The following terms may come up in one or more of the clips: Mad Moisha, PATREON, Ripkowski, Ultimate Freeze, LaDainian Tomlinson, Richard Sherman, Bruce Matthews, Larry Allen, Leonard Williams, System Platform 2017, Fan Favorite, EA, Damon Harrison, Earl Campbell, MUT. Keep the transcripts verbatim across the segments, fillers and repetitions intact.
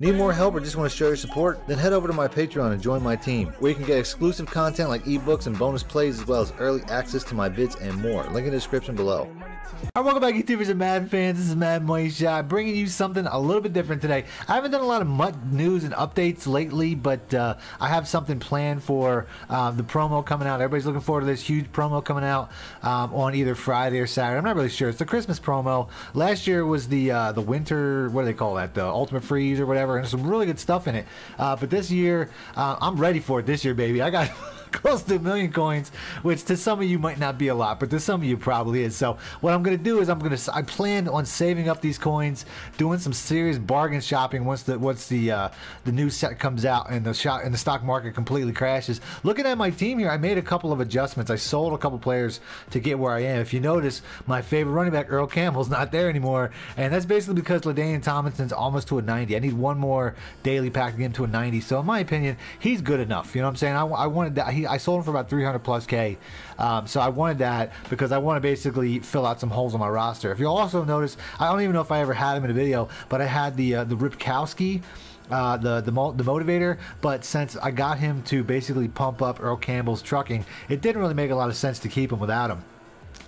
Need more help or just want to show your support? Then head over to my Patreon and join my team, where you can get exclusive content like ebooks and bonus plays, as well as early access to my vids and more. Link in the description below. Alright, welcome back, YouTubers and Mad fans. This is Mad Moisha, bringing you something a little bit different today. I haven't done a lot of M U T news and updates lately, but uh, I have something planned for uh, the promo coming out. Everybody's looking forward to this huge promo coming out um, on either Friday or Saturday. I'm not really sure. It's the Christmas promo. Last year was the uh, the winter, what do they call that? The Ultimate Freeze or whatever. And some really good stuff in it, uh, but this year uh, I'm ready for it. This year, baby, I got close to a million coins, which to some of you might not be a lot, but to some of you probably is. So what I'm gonna do is I'm gonna I plan on saving up these coins, doing some serious bargain shopping once the once the uh, the new set comes out and the shot and the stock market completely crashes. Looking at my team here, I made a couple of adjustments. I sold a couple players to get where I am. If you notice, my favorite running back Earl Campbell's not there anymore, and that's basically because LaDainian Tomlinson's almost to a ninety. I need one more daily pack to get him to a ninety, so in my opinion he's good enough. You know what I'm saying? I, I wanted that. He, I sold him for about three hundred plus K, um, so I wanted that because I want to basically fill out some holes on my roster. If you'll also notice, I don't even know if I ever had him in a video, but I had the uh, the Ripkowski, Uh, the, the the motivator, but since I got him to basically pump up Earl Campbell's trucking, it didn't really make a lot of sense to keep him without him.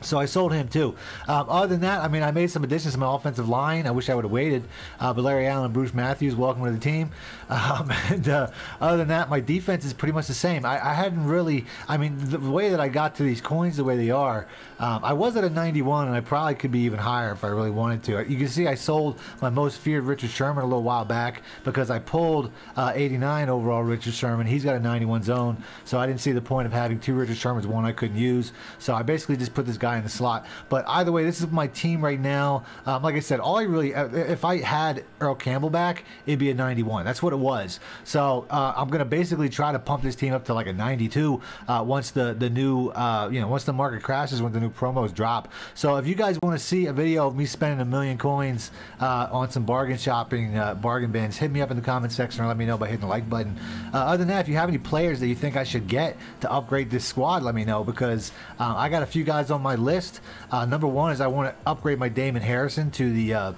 So I sold him too. Um, other than that, I mean, I made some additions to my offensive line. I wish I would have waited. Uh, but Larry Allen and Bruce Matthews, welcome to the team. Um, and uh, other than that, my defense is pretty much the same. I, I hadn't really, I mean, the way that I got to these coins the way they are, um, I was at a ninety-one, and I probably could be even higher if I really wanted to. You can see I sold my most feared Richard Sherman a little while back because I pulled uh, eighty-nine overall Richard Sherman. He's got a ninety-one zone, so I didn't see the point of having two Richard Shermans, one I couldn't use. So I basically just put this guy in the slot. But either way, this is my team right now. Um, like I said, all I really, if I had Earl Campbell back, it'd be a ninety-one. That's what it was. So uh, I'm gonna basically try to pump this team up to like a ninety-two uh, once the the new uh, you know once the market crashes, when the new promos drop. So if you guys want to see a video of me spending a million coins uh, on some bargain shopping, uh, bargain bins, hit me up in the comment section or let me know by hitting the like button. Uh, other than that, if you have any players that you think I should get to upgrade this squad, let me know, because uh, I got a few guys on my list. Uh, number one is I want to upgrade my Damon Harrison to the uh,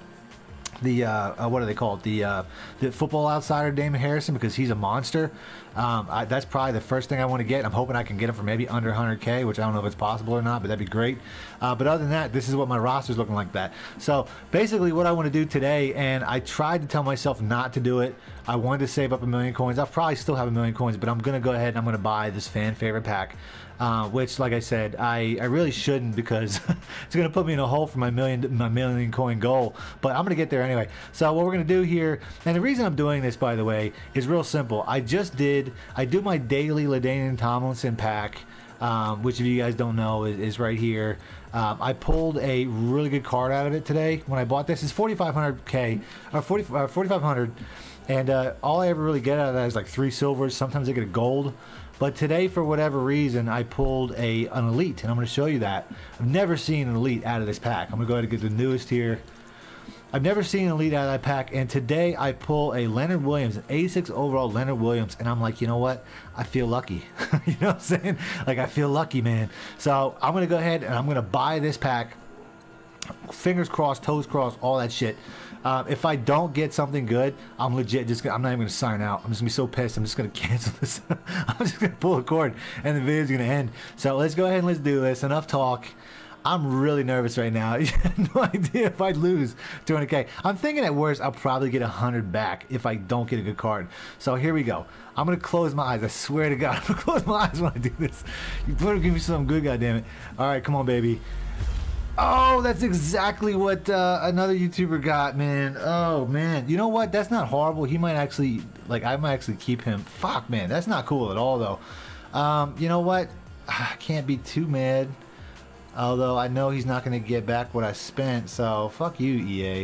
the uh, uh, what do they call it? The uh, the football outsider Damon Harrison, because he's a monster. Um, I, that's probably the first thing I want to get. I'm hoping I can get him for maybe under one hundred K, which I don't know if it's possible or not, but that'd be great. Uh, but other than that, this is what my roster's looking like that. So basically what I want to do today, and I tried to tell myself not to do it. I wanted to save up a million coins. I'll probably still have a million coins, but I'm going to go ahead and I'm going to buy this fan favorite pack, uh, which, like I said, I, I really shouldn't, because it's going to put me in a hole for my million, my million coin goal, but I'm going to get there anyway. So what we're going to do here, and the reason I'm doing this, by the way, is real simple. I just did I do my daily LaDainian Tomlinson pack, um, which if you guys don't know is, is right here. Um, I pulled a really good card out of it today when I bought this. It's forty-five hundred K or forty-five hundred, and uh, all I ever really get out of that is like three silvers. Sometimes I get a gold, but today for whatever reason I pulled a an elite, and I'm going to show you that. I've never seen an elite out of this pack. I'm going to go ahead and get the newest here. I've never seen an elite out of that pack, and today I pull a Leonard Williams, an eighty-six overall Leonard Williams, and I'm like, you know what? I feel lucky. You know what I'm saying? Like, I feel lucky, man. So I'm gonna go ahead and I'm gonna buy this pack. Fingers crossed, toes crossed, all that shit. Uh, if I don't get something good, I'm legit just gonna, I'm not even gonna sign out. I'm just gonna be so pissed, I'm just gonna cancel this. I'm just gonna pull a cord and the video's gonna end. So let's go ahead and let's do this. Enough talk. I'm really nervous right now. You have no idea if I lose two hundred K. I'm thinking at worst I'll probably get one hundred back if I don't get a good card. So here we go. I'm going to close my eyes. I swear to God, I'm going to close my eyes when I do this. You better give me something good, goddammit. All right, come on, baby. Oh, that's exactly what uh, another YouTuber got, man. Oh, man. You know what? That's not horrible. He might actually, like, I might actually keep him. Fuck, man. That's not cool at all, though. Um, you know what? I can't be too mad. Although I know he's not going to get back what I spent, so fuck you, E A.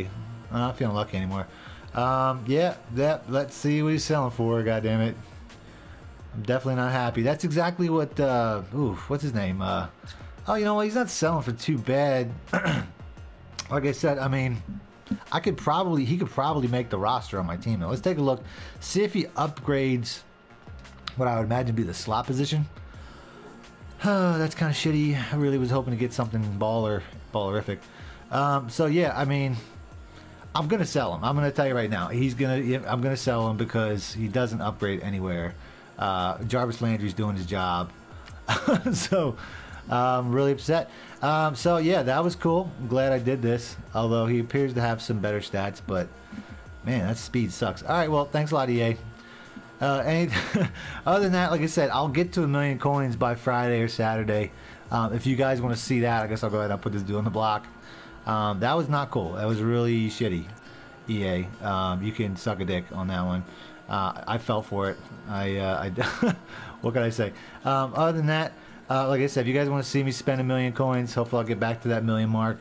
I'm not feeling lucky anymore. Um, yeah, that, let's see what he's selling for, goddammit. I'm definitely not happy. That's exactly what, uh, oof, what's his name? Uh, oh, you know what? He's not selling for too bad. Like I said, I mean, I could probably, he could probably make the roster on my team. Now, let's take a look, see if he upgrades what I would imagine be the slot position. Oh, that's kind of shitty. I really was hoping to get something baller, ballerific. Um, so yeah, I mean, I'm gonna sell him. I'm gonna tell you right now. He's gonna. I'm gonna sell him because he doesn't upgrade anywhere. Uh, Jarvis Landry's doing his job, so I'm um, really upset. Um, so yeah, that was cool. I'm glad I did this. Although he appears to have some better stats, but man, that speed sucks. All right, well, thanks a lot, E A. Uh, and other than that, like I said, I'll get to a million coins by Friday or Saturday. Um, if you guys want to see that, I guess I'll go ahead and put this dude on the block. Um, that was not cool. That was really shitty, E A. Um, you can suck a dick on that one. Uh, I fell for it. I, uh, I what can I say? Um, other than that, uh, like I said, if you guys want to see me spend a million coins, hopefully I'll get back to that million mark.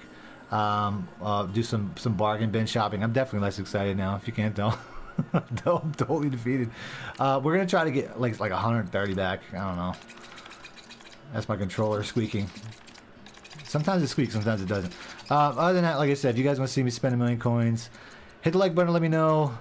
Um, uh, do some some bargain bin shopping. I'm definitely less excited now, if you can't tell. I'm totally defeated. Uh, we're gonna try to get like like one hundred thirty back. I don't know. That's my controller squeaking. Sometimes it squeaks, sometimes it doesn't. Uh, other than that, like I said, if you guys want to see me spend a million coins, hit the like button and let me know.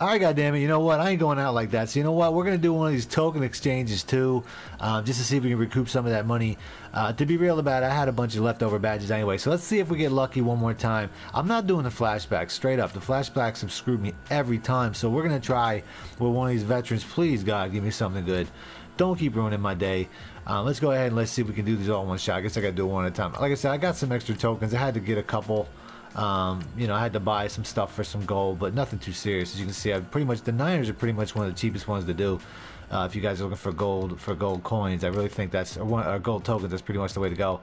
Alright, goddammit, you know what? I ain't going out like that. So you know what? We're going to do one of these token exchanges too, uh, just to see if we can recoup some of that money. Uh, to be real about it, I had a bunch of leftover badges anyway. So let's see if we get lucky one more time. I'm not doing the flashbacks, straight up. The flashbacks have screwed me every time. So we're going to try with one of these veterans. Please, God, give me something good. Don't keep ruining my day. Uh, let's go ahead and let's see if we can do these all in one shot. I guess I got to do it one at a time. Like I said, I got some extra tokens. I had to get a couple. Um, you know, I had to buy some stuff for some gold, but nothing too serious. As you can see, I pretty much the Niners are pretty much one of the cheapest ones to do. Uh, if you guys are looking for gold for gold coins, I really think that's or, one, or gold tokens. That's pretty much the way to go.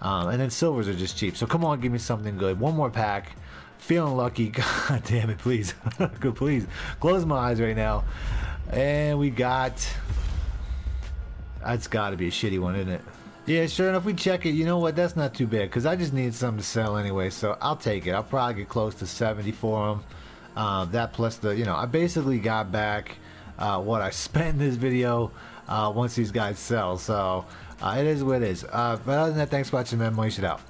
Um, and then silvers are just cheap. So come on, give me something good. One more pack. Feeling lucky. God damn it, please, good, please. Close my eyes right now. And we got. That's got to be a shitty one, isn't it? Yeah, sure enough, we check it. You know what? That's not too bad, because I just needed something to sell anyway, so I'll take it. I'll probably get close to seventy for them. Uh, that plus the, you know, I basically got back uh, what I spent in this video uh, once these guys sell, so uh, it is what it is. Uh, but other than that, thanks for watching, man. Mad Moisha out.